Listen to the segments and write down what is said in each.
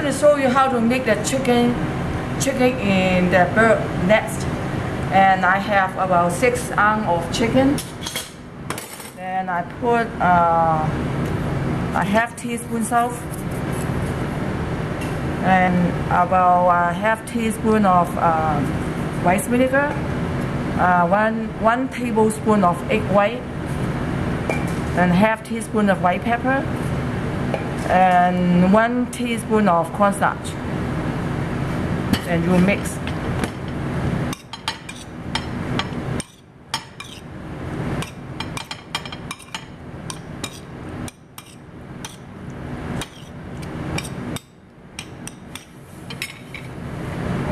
going to show you how to make the chicken in the bird nest. And I have about 6 ounces of chicken. Then I put a half teaspoon salt and about a half teaspoon of rice vinegar, one tablespoon of egg white, and half teaspoon of white pepper, and 1 teaspoon of cornstarch, and you mix.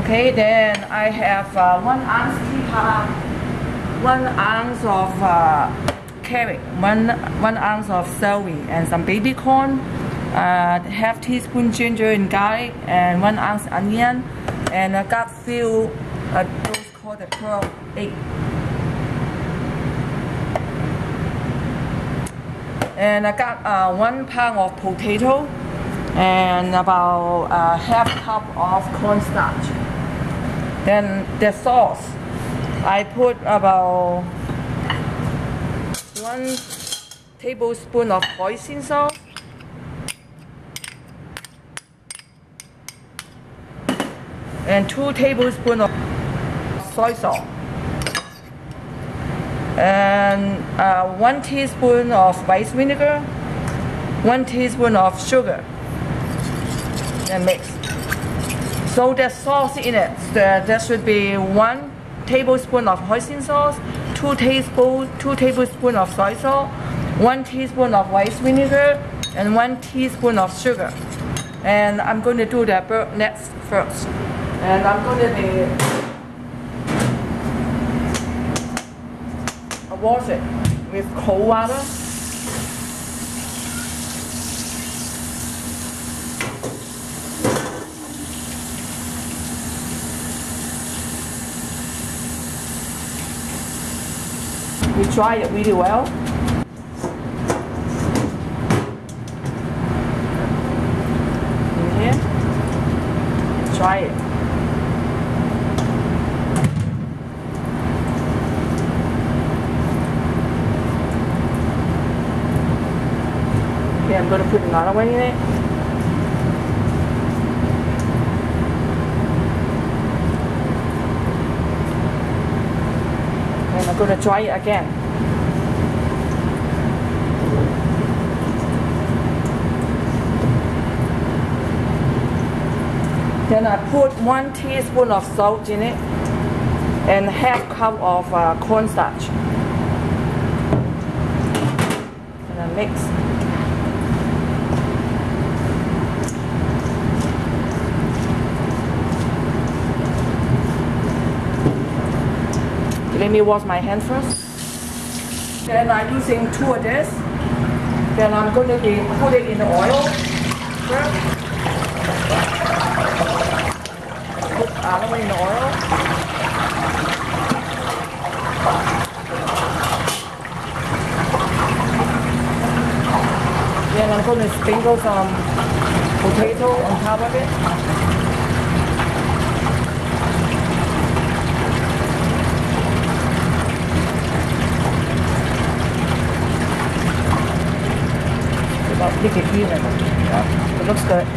Okay, then I have 1 ounce of carrot, one ounce of celery, and some baby corn, half teaspoon ginger and garlic, and 1 ounce onion, and I got few those called the pearl egg. And I got 1 pound of potato, and about half cup of cornstarch. Then the sauce, I put about 1 tablespoon of hoisin sauce, and 2 tablespoons of soy sauce, and 1 teaspoon of rice vinegar, 1 teaspoon of sugar, and mix. So the sauce in it, there should be 1 tablespoon of hoisin sauce, 2 tablespoons of soy sauce, 1 teaspoon of rice vinegar, and 1 teaspoon of sugar. And I'm going to do the bird nest first. And I'm going to wash it with cold water. We dry it really well. In here. Dry it. Okay, I'm going to put another one in it. And I'm going to try it again. Then I put 1 teaspoon of salt in it and half cup of cornstarch. And I mix. Let me wash my hands first. Then I'm using 2 of this. Then I'm going to put it in the oil first. Put aloe in the oil. Then I'm going to sprinkle some potato on top of it. It looks good.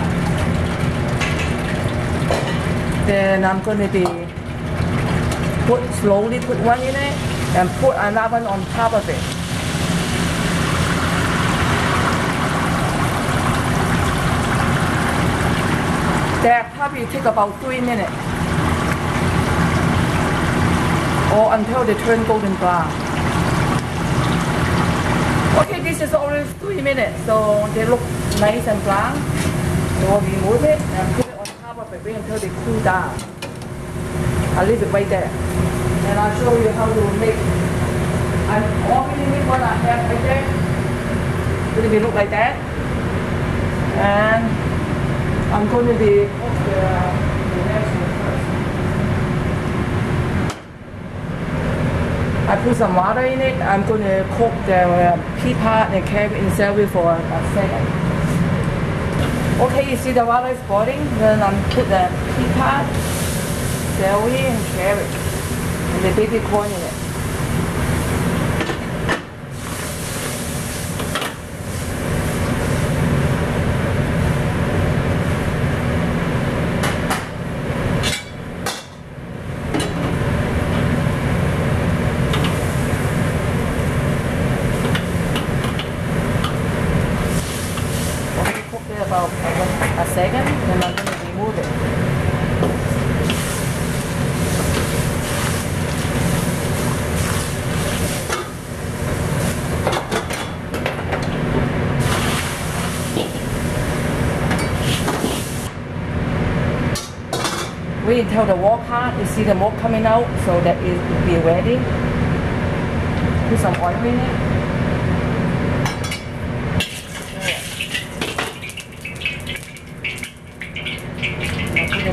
Then I'm going to slowly put one in it and put another one on top of it. That probably take about 3 minutes or until they turn golden brown. Okay, this is only 3 minutes, so they look nice and brown. So we remove it and put it on top of it until they cool down. I'll leave it right there. And I'll show you how to make. I already made what I have right there. It's going to look like that. And I'm going to put the next one first. I put some water in it. I'm going to cook the pea part and carrot and celery for a second. Okay, you see the water is boiling, then I'm put the pea pod, celery, and carrot, and the baby corn in it. About a second, and I'm going to remove it. Wait until the wok hot, you see the milk coming out, so that it will be ready. Put some oil in it.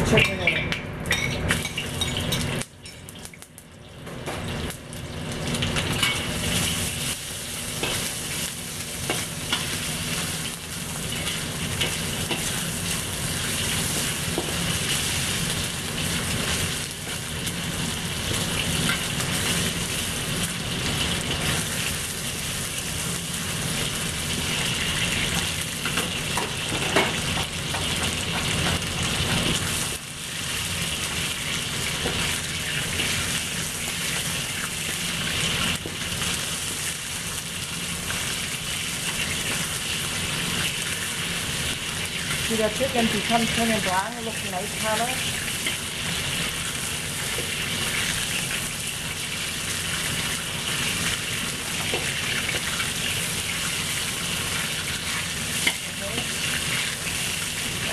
Chicken in it. See the chicken become turning brown, it looks nice color.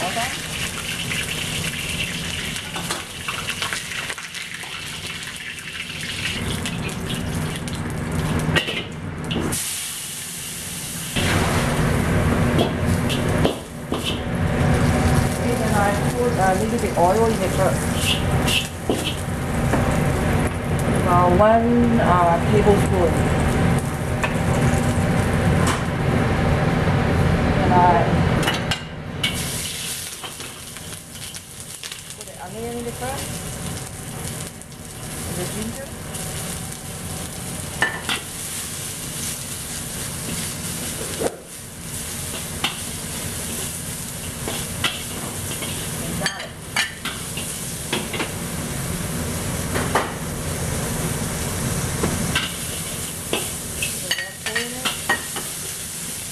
Okay. All done. A little bit oil in it first. Now one tablespoon. And I put the onion in it first. The ginger.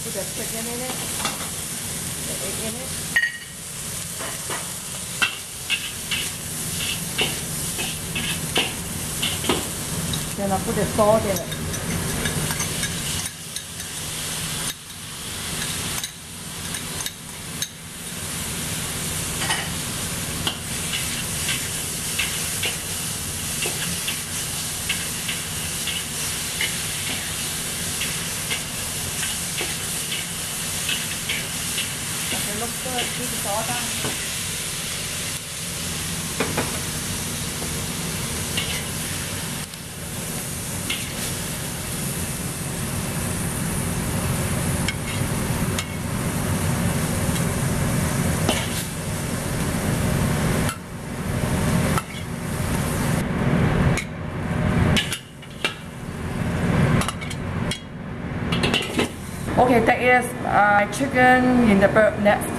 The chicken in it, the egg in it. Then I put the salt in it. Look good, keep it all down. Okay, that is chicken in the bird nest.